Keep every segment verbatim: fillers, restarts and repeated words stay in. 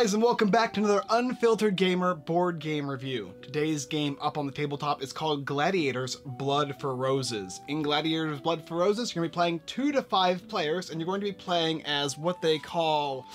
guys, and welcome back to another Unfiltered Gamer board game review. Today's game up on the tabletop is called Gladiators Blood for Roses. In Gladiators Blood for Roses, you're going to be playing two to five players, and you're going to be playing as what they call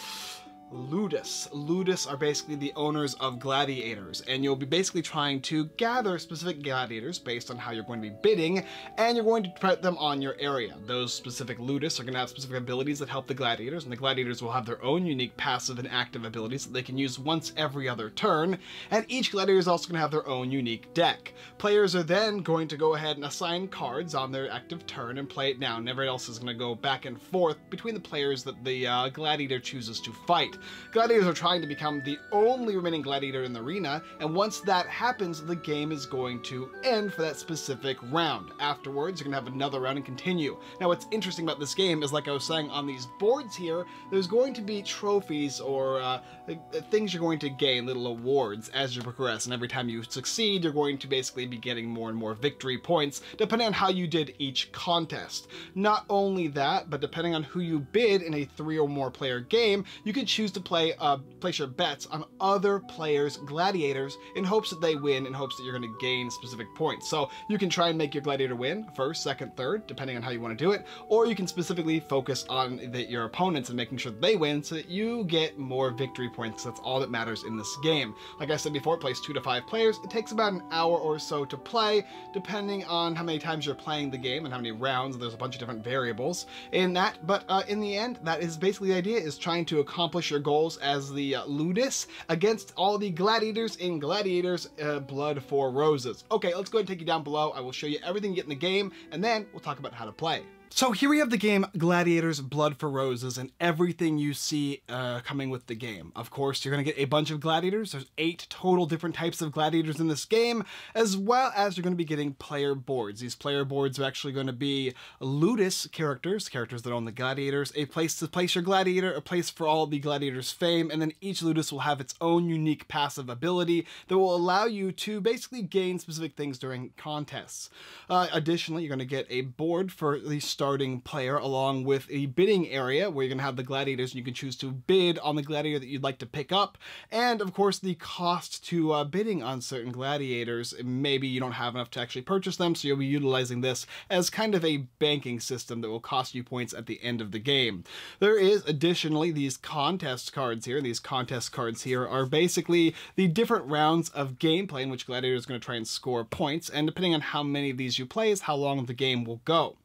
Ludus. Ludus are basically the owners of gladiators, and you'll be basically trying to gather specific gladiators based on how you're going to be bidding, and you're going to put them on your area. Those specific Ludus are going to have specific abilities that help the gladiators, and the gladiators will have their own unique passive and active abilities that they can use once every other turn, and each gladiator is also going to have their own unique deck. Players are then going to go ahead and assign cards on their active turn and play it down. Everyone else is going to go back and forth between the players that the uh, gladiator chooses to fight. Gladiators are trying to become the only remaining gladiator in the arena, and once that happens, the game is going to end for that specific round. Afterwards, you're going to have another round and continue. Now, what's interesting about this game is, like I was saying, on these boards here, there's going to be trophies or uh, things you're going to gain, little awards, as you progress, and every time you succeed, you're going to basically be getting more and more victory points, depending on how you did each contest. Not only that, but depending on who you bid in a three or more player game, you can choose to play uh, place your bets on other players' gladiators in hopes that they win, in hopes that you're going to gain specific points. So you can try and make your gladiator win first, second, third, depending on how you want to do it, or you can specifically focus on the, your opponents and making sure that they win so that you get more victory points. That's all that matters in this game. Like I said before, it plays two to five players. It takes about an hour or so to play, depending on how many times you're playing the game and how many rounds. There's a bunch of different variables in that, but uh, in the end, that is basically the idea, is trying to accomplish your goals as the uh, Ludus against all the gladiators in Gladiators uh, Blood for Roses. Okay, let's go ahead and take you down below. I will show you everything you get in the game, and then we'll talk about how to play. So here we have the game Gladiators Blood for Roses and everything you see uh, coming with the game. Of course, you're going to get a bunch of gladiators. There's eight total different types of gladiators in this game, as well as you're going to be getting player boards. These player boards are actually going to be Ludus characters, characters that own the gladiators, a place to place your gladiator, a place for all the gladiators' fame, and then each Ludus will have its own unique passive ability that will allow you to basically gain specific things during contests. Uh, additionally, you're going to get a board for the starting player along with a bidding area where you're going to have the gladiators and you can choose to bid on the gladiator that you'd like to pick up, and of course the cost to uh, bidding on certain gladiators. Maybe you don't have enough to actually purchase them, so you'll be utilizing this as kind of a banking system that will cost you points at the end of the game. There is additionally these contest cards here. These contest cards here are basically the different rounds of gameplay in which gladiator is going to try and score points, and depending on how many of these you play is how long the game will go.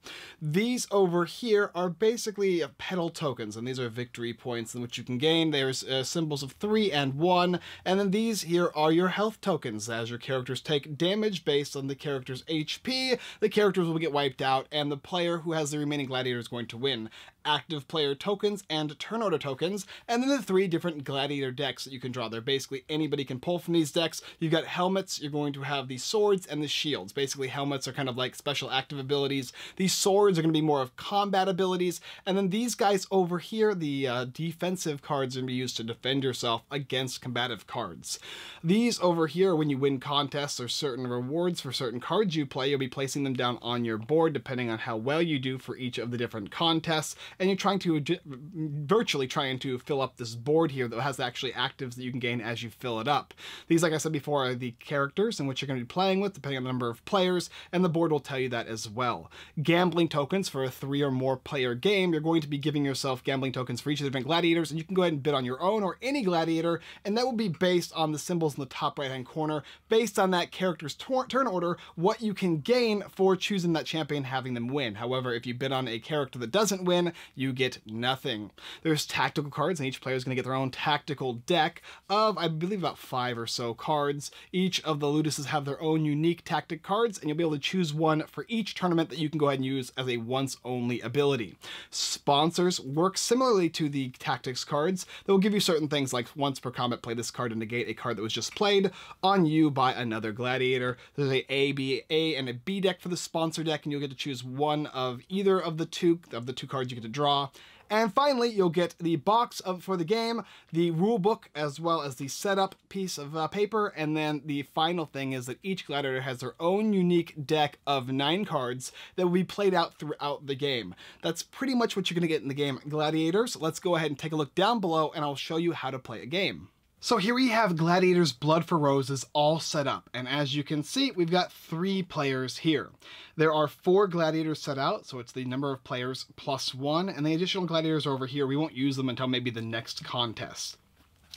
The These over here are basically pedal tokens, and these are victory points in which you can gain. There's uh, symbols of three and one, and then these here are your health tokens. As your characters take damage based on the character's H P, the characters will get wiped out, and the player who has the remaining gladiator is going to win. Active player tokens and turn order tokens, and then the three different gladiator decks that you can draw. They're basically anybody can pull from these decks. You've got helmets, you're going to have the swords and the shields. Basically, helmets are kind of like special active abilities. These swords are going to be more of combat abilities, and then these guys over here, the uh, defensive cards, are going to be used to defend yourself against combative cards. These over here, when you win contests or certain rewards for certain cards you play, you'll be placing them down on your board depending on how well you do for each of the different contests. And you're trying to, virtually trying to fill up this board here that has actually actives that you can gain as you fill it up. These, like I said before, are the characters in which you're going to be playing with, depending on the number of players, and the board will tell you that as well. Gambling tokens for a three or more player game. You're going to be giving yourself gambling tokens for each of the different gladiators, and you can go ahead and bid on your own or any gladiator, and that will be based on the symbols in the top right-hand corner, based on that character's turn order, what you can gain for choosing that champion, having them win. However, if you bid on a character that doesn't win, you get nothing. There's tactical cards, and each player is going to get their own tactical deck of, I believe, about five or so cards. Each of the Luduses have their own unique tactic cards, and you'll be able to choose one for each tournament that you can go ahead and use as a once-only ability. Sponsors work similarly to the tactics cards. They'll give you certain things like once per combat, play this card to negate a card that was just played on you by another gladiator. There's a A, B, A, and a B deck for the sponsor deck, and you'll get to choose one of either of the two, of the two cards you get to draw. And finally, you'll get the box of, for the game, the rule book, as well as the setup piece of uh, paper. And then the final thing is that each Gladiator has their own unique deck of nine cards that will be played out throughout the game. That's pretty much what you're going to get in the game Gladiators. Let's go ahead and take a look down below, and I'll show you how to play a game. So here we have Gladiators Blood for Roses all set up, and as you can see, we've got three players here. There are four gladiators set out, so it's the number of players plus one, and the additional gladiators are over here. We won't use them until maybe the next contest.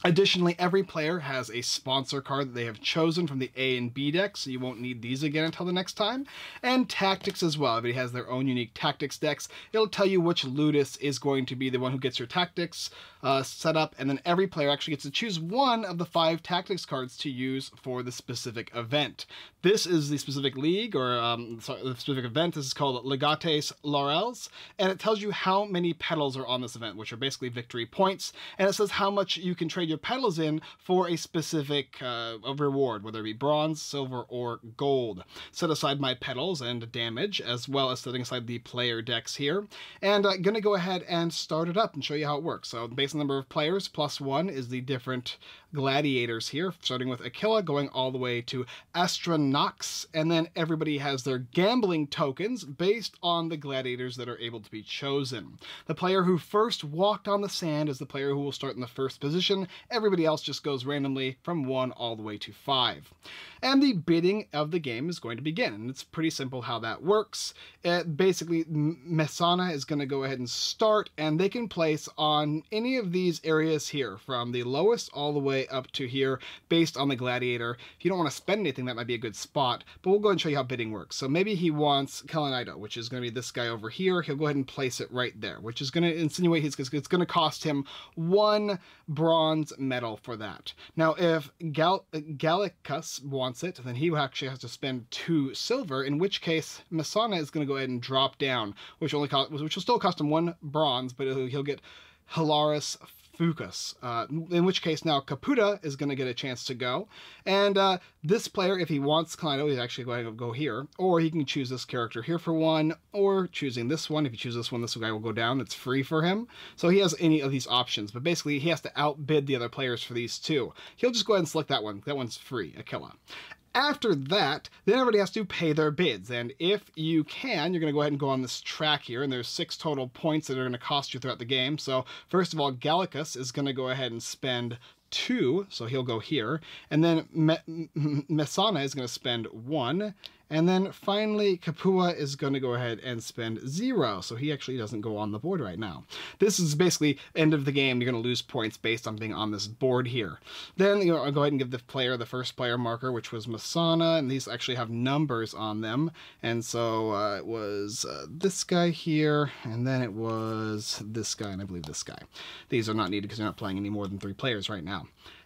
Additionally, every player has a sponsor card that they have chosen from the A and B decks, so you won't need these again until the next time. And tactics as well. Everybody has their own unique tactics decks. It'll tell you which Ludus is going to be the one who gets your tactics uh, set up, and then every player actually gets to choose one of the five tactics cards to use for the specific event. This is the specific league, or um, sorry, the specific event. This is called Legates Laurels, and it tells you how many petals are on this event, which are basically victory points, and it says how much you can trade your petals in for a specific uh, reward, whether it be bronze, silver, or gold. Set aside my petals and damage, as well as setting aside the player decks here, and I'm uh, going to go ahead and start it up and show you how it works. So based on the number of players, plus one is the different gladiators here, starting with Aquila, going all the way to Astronox, and then everybody has their gambling tokens based on the gladiators that are able to be chosen. The player who first walked on the sand is the player who will start in the first position. Everybody else just goes randomly from one all the way to five. And the bidding of the game is going to begin, and it's pretty simple how that works. It basically, Messana is going to go ahead and start, and they can place on any of these areas here, from the lowest all the way up to here, based on the gladiator. If you don't want to spend anything, that might be a good spot, but we'll go ahead and show you how bidding works. So maybe he wants Kalanido, which is going to be this guy over here. He'll go ahead and place it right there, which is going to insinuate he's, it's going to cost him one bronze medal for that. Now, if Gal Gallicus wants it, then he actually has to spend two silver, in which case Messana is going to go ahead and drop down, which only cost, which will still cost him one bronze, but he'll, he'll get Hilarus Fucus, uh, in which case now Caputa is going to get a chance to go. And uh, this player, if he wants Kalanido, he's actually going to go here, or he can choose this character here for one, or choosing this one. If you choose this one, this guy will go down. It's free for him. So he has any of these options, but basically he has to outbid the other players for these two. He'll just go ahead and select that one. That one's free, Aquila. After that, then everybody has to pay their bids, and if you can, you're going to go ahead and go on this track here, and there's six total points that are going to cost you throughout the game. So first of all, Gallicus is going to go ahead and spend two, so he'll go here, and then Messana is going to spend one, and then finally Capua is going to go ahead and spend zero, so he actually doesn't go on the board right now. This is basically end of the game. You're going to lose points based on being on this board here. Then you know, I'll go ahead and give the player the first player marker, which was Messana, and these actually have numbers on them, and so uh, it was uh, this guy here, and then it was this guy, and I believe this guy. These are not needed because you're not playing any more than three players right now.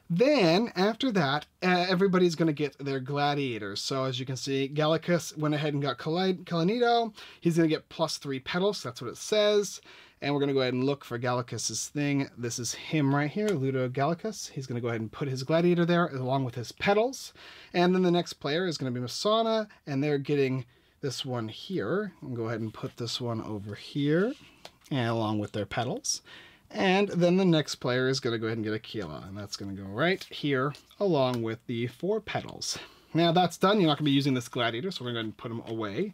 Then, after that, uh, everybody's going to get their gladiators. So, as you can see, Gallicus went ahead and got Kalanido. He's going to get plus three petals. That's what it says. And we're going to go ahead and look for Gallicus's thing. This is him right here, Ludo Gallicus. He's going to go ahead and put his gladiator there along with his petals. And then the next player is going to be Messana, and they're getting this one here. I'm going to go ahead and put this one over here, and along with their petals. And then the next player is going to go ahead and get Aquila, and that's going to go right here along with the four petals. Now that's done. You're not going to be using this gladiator, so we're going to put them away.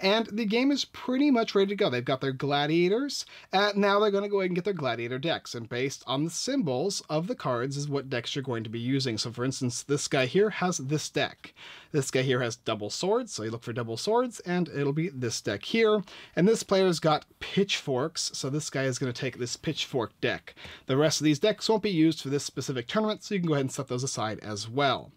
And the game is pretty much ready to go. They've got their gladiators, and now they're going to go ahead and get their gladiator decks. And based on the symbols of the cards is what decks you're going to be using. So for instance, this guy here has this deck. This guy here has double swords, so you look for double swords, and it'll be this deck here. And this player's got pitchforks, so this guy is going to take this pitchfork deck. The rest of these decks won't be used for this specific tournament, so you can go ahead and set those aside as well.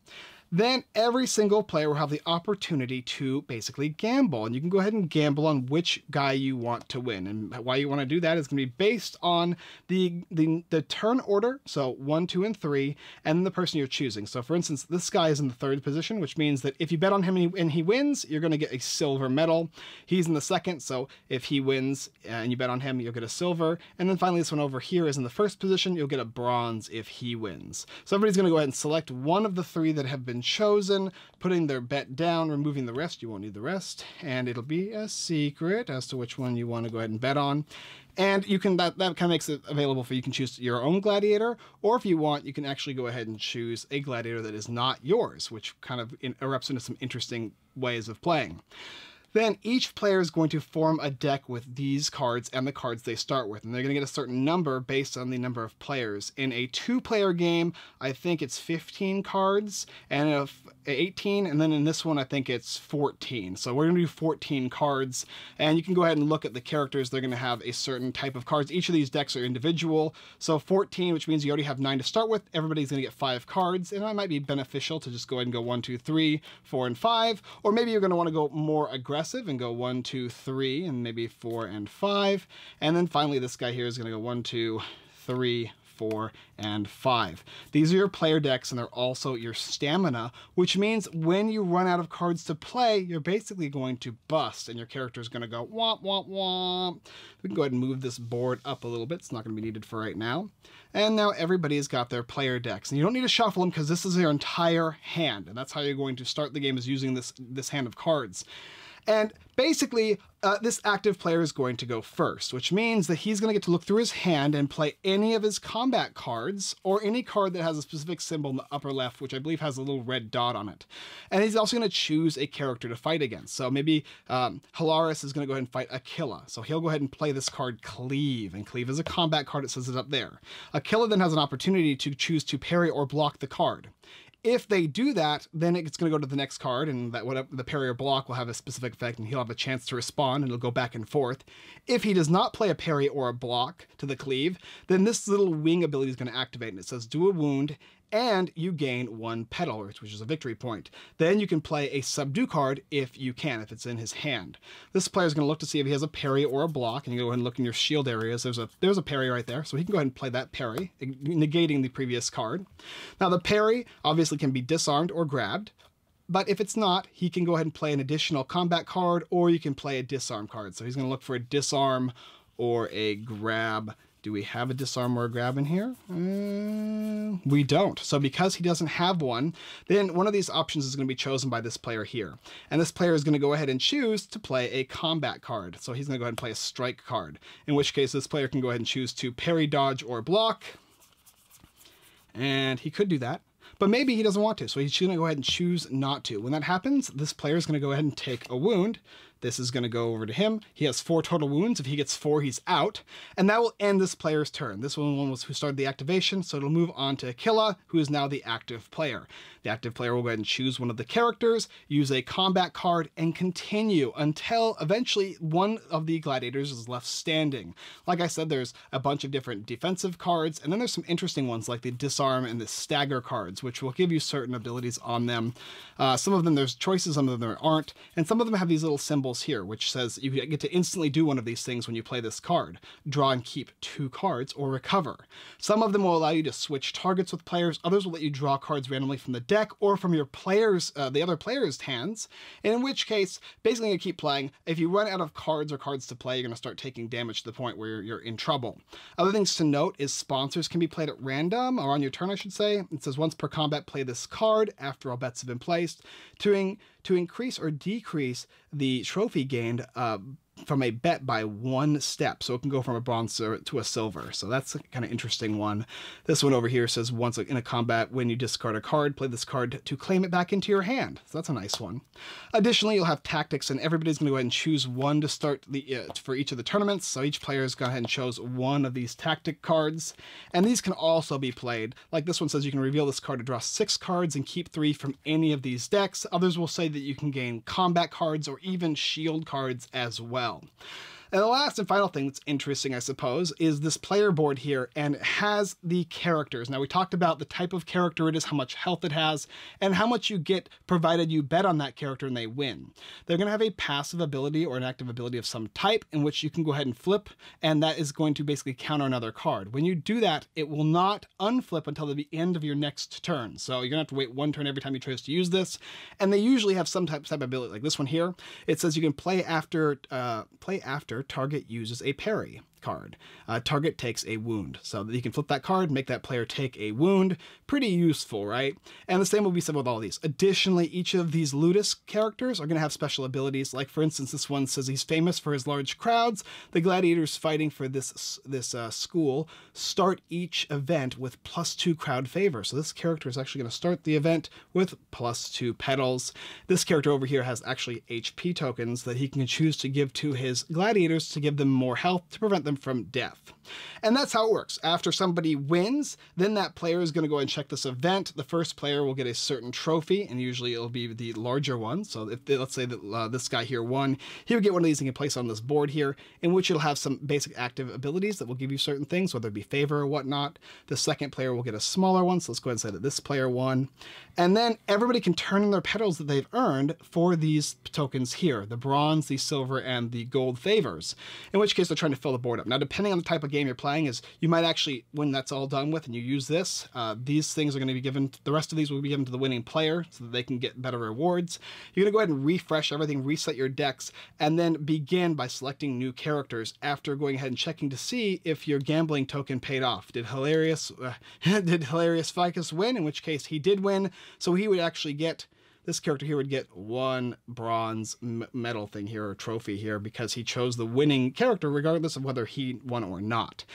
Then every single player will have the opportunity to basically gamble, and you can go ahead and gamble on which guy you want to win. And why you want to do that is going to be based on the, the the turn order, so one, two, and three, and the person you're choosing. So for instance, this guy is in the third position, which means that if you bet on him and he, and he wins, you're going to get a silver medal. He's in the second, so if he wins and you bet on him, you'll get a silver. And then finally, this one over here is in the first position. You'll get a bronze if he wins. So everybody's going to go ahead and select one of the three that have been chosen, putting their bet down, removing the rest. You won't need the rest, and it'll be a secret as to which one you want to go ahead and bet on. And you can, that, that kind of makes it available for you can choose your own gladiator, or if you want, you can actually go ahead and choose a gladiator that is not yours, which kind of in, erupts into some interesting ways of playing. Then each player is going to form a deck with these cards and the cards they start with, and they're going to get a certain number based on the number of players. In a two-player game, I think it's fifteen cards and eighteen, and then in this one I think it's fourteen. So we're going to do fourteen cards, and you can go ahead and look at the characters. They're going to have a certain type of cards. Each of these decks are individual, so fourteen, which means you already have nine to start with. Everybody's going to get five cards, and that might be beneficial to just go ahead and go one, two, three, four, and five, or maybe you're going to want to go more aggressive and go one, two, three, and maybe four and five. And then finally, this guy here is going to go one, two, three, four, and five. These are your player decks, and they're also your stamina, which means when you run out of cards to play, you're basically going to bust, and your character is going to go womp, womp, womp. We can go ahead and move this board up a little bit. It's not going to be needed for right now. And now everybody's got their player decks, and you don't need to shuffle them because this is your entire hand, and that's how you're going to start the game, is using this, this hand of cards. And basically, uh, this active player is going to go first, which means that he's going to get to look through his hand and play any of his combat cards, or any card that has a specific symbol in the upper left, which I believe has a little red dot on it. And he's also going to choose a character to fight against. So maybe um, Hilarus is going to go ahead and fight Aquila. So he'll go ahead and play this card Cleave, and Cleave is a combat card. It says it up there. Aquila then has an opportunity to choose to parry or block the card. If they do that, then it's going to go to the next card, and that whatever the parry or block will have a specific effect, and he'll have a chance to respond, and it'll go back and forth. If he does not play a parry or a block to the Cleave, then this little wing ability is going to activate, and it says do a wound, and you gain one petal, which is a victory point. Then you can play a subdue card if you can, if it's in his hand. This player is going to look to see if he has a parry or a block, and you go ahead and look in your shield areas. There's a there's a parry right there, so he can go ahead and play that parry, negating the previous card. Now the parry obviously can be disarmed or grabbed, but if it's not, he can go ahead and play an additional combat card, or you can play a disarm card. So he's going to look for a disarm or a grab. Do we have a disarm or a grab in here? Uh, we don't. So because he doesn't have one, then one of these options is going to be chosen by this player here. And this player is going to go ahead and choose to play a combat card. So he's going to go ahead and play a strike card, in which case this player can go ahead and choose to parry, dodge, or block. And he could do that, but maybe he doesn't want to, so he's going to go ahead and choose not to. When that happens, this player is going to go ahead and take a wound. This is going to go over to him. He has four total wounds. If he gets four, he's out. And that will end this player's turn. This one was who started the activation, so it'll move on to Aquila, who is now the active player. The active player will go ahead and choose one of the characters, use a combat card, and continue until eventually one of the gladiators is left standing. Like I said, there's a bunch of different defensive cards, and then there's some interesting ones like the disarm and the stagger cards, which will give you certain abilities on them. Uh, some of them there's choices, some of them there aren't, and some of them have these little symbols here, which says you get to instantly do one of these things when you play this card. Draw and keep two cards, or recover. Some of them will allow you to switch targets with players, others will let you draw cards randomly from the deck or from your players, uh, the other player's hands, and in which case, basically you keep playing. If you run out of cards or cards to play, you're going to start taking damage to the point where you're, you're in trouble. Other things to note is sponsors can be played at random, or on your turn I should say. It says once per combat play this card after all bets have been placed. During to increase or decrease the trophy gained uh, from a bet by one step. So it can go from a bronze to a silver. So that's a kind of interesting one. This one over here says once in a combat, when you discard a card, play this card to claim it back into your hand. So that's a nice one. Additionally, you'll have tactics, and everybody's going to go ahead and choose one to start the uh, for each of the tournaments. So each player's gone ahead and chose one of these tactic cards, and these can also be played. Like this one says you can reveal this card to draw six cards and keep three from any of these decks. Others will say that you can gain combat cards or even shield cards as well. And the last and final thing that's interesting, I suppose, is this player board here, and it has the characters. Now, we talked about the type of character it is, how much health it has, and how much you get provided you bet on that character and they win. They're going to have a passive ability or an active ability of some type in which you can go ahead and flip, and that is going to basically counter another card. When you do that, it will not unflip until the end of your next turn. So you're going to have to wait one turn every time you choose to use this, and they usually have some type, type of ability. Like this one here, it says you can play after... Uh, play after target uses a parry. card. Uh, target takes a wound. So that you can flip that card, make that player take a wound. Pretty useful, right? And the same will be said with all these. Additionally, each of these Ludus characters are going to have special abilities. Like, for instance, this one says he's famous for his large crowds. The gladiators fighting for this, this uh, school start each event with plus two crowd favor. So this character is actually going to start the event with plus two petals. This character over here has actually H P tokens that he can choose to give to his gladiators to give them more health to prevent them from death. And that's how it works. After somebody wins, then that player is going to go and check this event. The first player will get a certain trophy, and usually it'll be the larger one. So if they, let's say that uh, this guy here won, he would get one of these and can place on this board here, in which it'll have some basic active abilities that will give you certain things, whether it be favor or whatnot. The second player will get a smaller one. So let's go ahead and say that this player won. And then everybody can turn in their petals that they've earned for these tokens here, the bronze, the silver, and the gold favors, in which case they're trying to fill the board up. Now, depending on the type of game you're playing, is you might actually, when that's all done with and you use this, uh, these things are going to be given, the rest of these will be given to the winning player so that they can get better rewards. You're going to go ahead and refresh everything, reset your decks, and then begin by selecting new characters after going ahead and checking to see if your gambling token paid off. Did Hilarus, uh, did Hilarus Fucus win? In which case he did win, so he would actually get, this character here would get one bronze medal thing here or trophy here because he chose the winning character regardless of whether he won or not.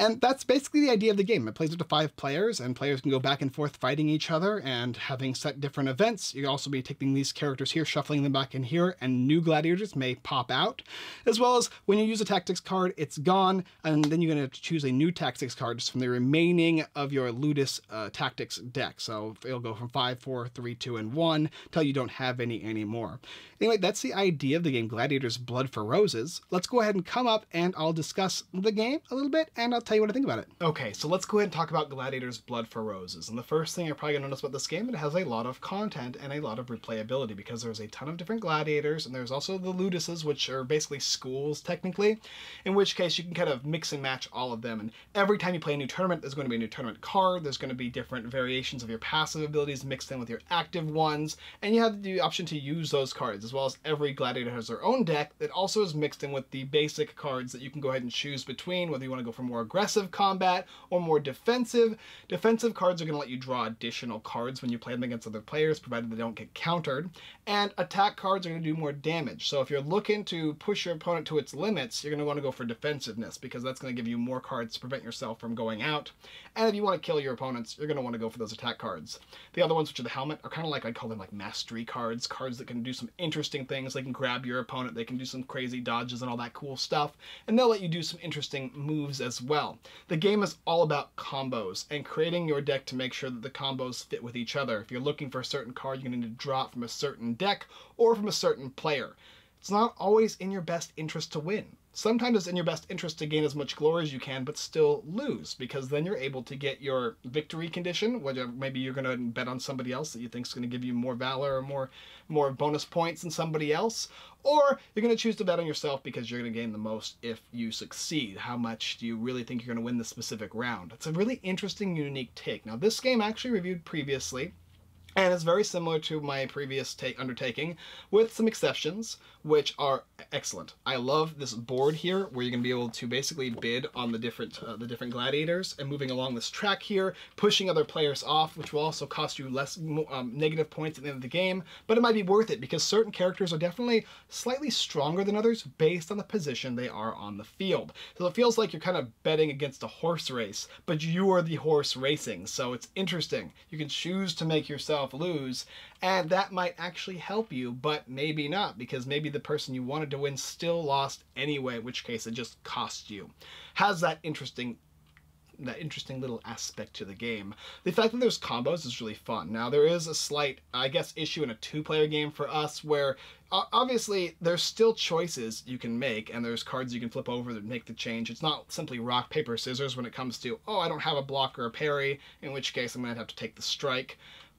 And that's basically the idea of the game. It plays up to five players, and players can go back and forth fighting each other and having set different events. You'll also be taking these characters here, shuffling them back in here, and new gladiators may pop out. As well as when you use a tactics card, it's gone, and then you're going to choose a new tactics card just from the remaining of your Ludus uh, tactics deck. So it'll go from five, four, three, two, and one. Until you don't have any anymore. Anyway, that's the idea of the game Gladiators Blood for Roses. Let's go ahead and come up and I'll discuss the game a little bit and I'll tell you what I think about it. Okay, so let's go ahead and talk about Gladiators Blood for Roses. And the first thing you're probably going to notice about this game, it has a lot of content and a lot of replayability because there's a ton of different gladiators, and there's also the Luduses, which are basically schools technically, in which case you can kind of mix and match all of them. And every time you play a new tournament, there's going to be a new tournament card, there's going to be different variations of your passive abilities mixed in with your active ones, and you have the option to use those cards, as well as every gladiator has their own deck that also is mixed in with the basic cards that you can go ahead and choose between, whether you want to go for more aggressive combat or more defensive. Defensive cards are going to let you draw additional cards when you play them against other players, provided they don't get countered. And attack cards are going to do more damage. So if you're looking to push your opponent to its limits, you're going to want to go for defensiveness, because that's going to give you more cards to prevent yourself from going out. And if you want to kill your opponents, you're going to want to go for those attack cards. The other ones, which are the helmet, are kind of like, I call them like mastery cards, cards that can do some interesting things. They can grab your opponent, they can do some crazy dodges and all that cool stuff, and they'll let you do some interesting moves as well. The game is all about combos and creating your deck to make sure that the combos fit with each other. If you're looking for a certain card, you're going to need to draw it from a certain deck or from a certain player. It's not always in your best interest to win. Sometimes it's in your best interest to gain as much glory as you can, but still lose, because then you're able to get your victory condition, whether maybe you're going to bet on somebody else that you think is going to give you more valor or more, more bonus points than somebody else, or you're going to choose to bet on yourself because you're going to gain the most if you succeed. How much do you really think you're going to win this specific round? It's a really interesting, unique take. Now, this game I actually reviewed previously, and it's very similar to my previous take undertaking, with some exceptions, which are excellent. I love this board here, where you're going to be able to basically bid on the different uh, the different gladiators, and moving along this track here, pushing other players off, which will also cost you less um, negative points at the end of the game, but it might be worth it, because certain characters are definitely slightly stronger than others based on the position they are on the field. So it feels like you're kind of betting against a horse race, but you are the horse racing, so it's interesting. You can choose to make yourself lose, and that might actually help you, but maybe not, because maybe the person you wanted to win still lost anyway, in which case it just cost you. How's that interesting? That interesting little aspect to the game. The fact that there's combos is really fun. Now, there is a slight, I guess, issue in a two-player game for us, where obviously there's still choices you can make, and there's cards you can flip over that make the change. It's not simply rock, paper, scissors when it comes to, oh, I don't have a block or a parry, in which case I'm going to have to take the strike.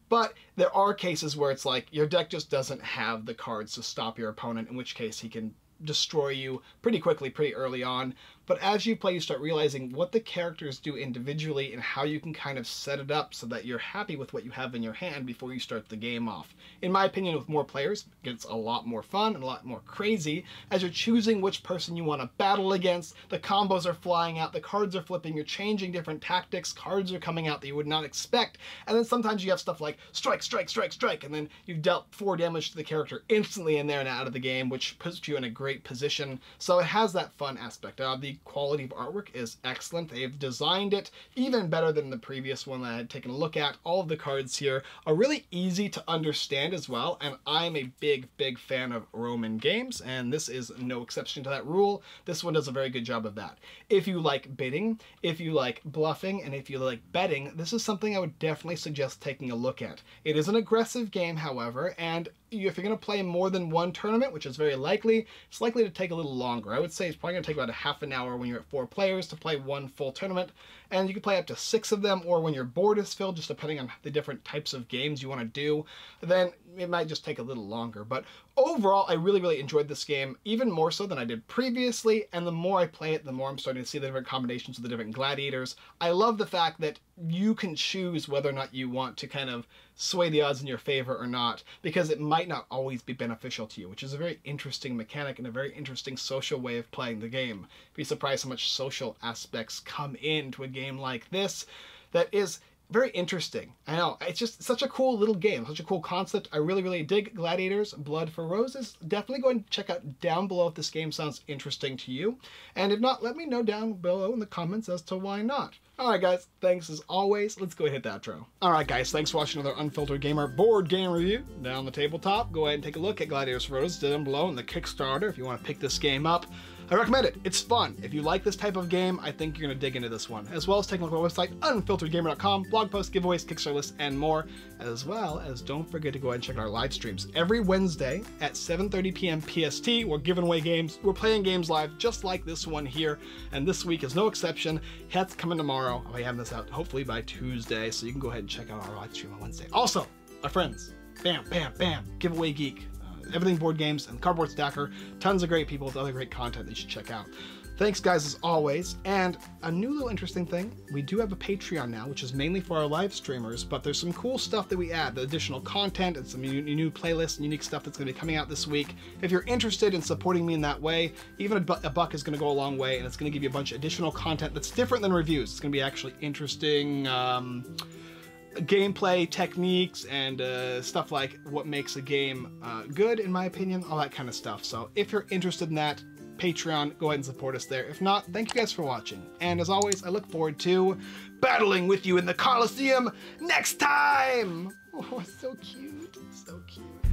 But there are cases where it's like your deck just doesn't have the cards to stop your opponent, in which case he can destroy you pretty quickly, pretty early on. But as you play, you start realizing what the characters do individually and how you can kind of set it up so that you're happy with what you have in your hand before you start the game off. In my opinion, with more players, it gets a lot more fun and a lot more crazy as you're choosing which person you want to battle against. The combos are flying out, the cards are flipping, you're changing different tactics, cards are coming out that you would not expect. And then sometimes you have stuff like strike, strike, strike, strike, and then you've dealt four damage to the character instantly in there and out of the game, which puts you in a great position. So it has that fun aspect. Uh, the quality of artwork is excellent. They've designed it even better than the previous one that I had taken a look at. All of the cards here are really easy to understand as well, and I'm a big, big fan of Roman games, and this is no exception to that rule. This one does a very good job of that. If you like bidding, if you like bluffing, and if you like betting, this is something I would definitely suggest taking a look at. It is an aggressive game, however, and if you're going to play more than one tournament, which is very likely, it's likely to take a little longer. I would say it's probably going to take about a half an hour when you're at four players to play one full tournament, and you can play up to six of them, or when your board is filled, just depending on the different types of games you want to do, then it might just take a little longer. But overall, I really, really enjoyed this game, even more so than I did previously, and the more I play it, the more I'm starting to see the different combinations of the different gladiators. I love the fact that you can choose whether or not you want to kind of sway the odds in your favor or not, because it might not always be beneficial to you, which is a very interesting mechanic and a very interesting social way of playing the game. You'd be surprised how much social aspects come into a game like this that is very interesting. I know, it's just such a cool little game, such a cool concept. I really, really dig Gladiators Blood for Roses. Definitely go and check out down below if this game sounds interesting to you. And if not, let me know down below in the comments as to why not. Alright guys, thanks as always. Let's go ahead and hit the outro. Alright guys, thanks for watching another Unfiltered Gamer board game review down the tabletop. Go ahead and take a look at Gladiators for Roses down below in the Kickstarter if you want to pick this game up. I recommend it. It's fun. If you like this type of game, I think you're going to dig into this one. As well as taking a look at our website, unfiltered gamer dot com, blog posts, giveaways, Kickstarter lists, and more. As well as don't forget to go ahead and check out our live streams. Every Wednesday at seven thirty p m P S T, we're giving away games. We're playing games live just like this one here. And this week is no exception. That's coming tomorrow. I'll be having this out hopefully by Tuesday. So you can go ahead and check out our live stream on Wednesday. Also, our friends, Bam, Bam, Bam, Giveaway Geek. Everything Board Games and Cardboard Stacker. Tons of great people with other great content that you should check out. Thanks guys as always, and a new little interesting thing, we do have a Patreon now, which is mainly for our live streamers, but there's some cool stuff that we add, the additional content and some new, new playlists and unique stuff that's going to be coming out this week. If you're interested in supporting me in that way, even a, bu a buck is going to go a long way, and it's going to give you a bunch of additional content that's different than reviews. It's going to be actually interesting um, gameplay techniques and uh, stuff like what makes a game uh, good, in my opinion, all that kind of stuff. So if you're interested in that, Patreon, go ahead and support us there. If not, thank you guys for watching. And as always, I look forward to battling with you in the Coliseum next time. Oh, so cute. So cute.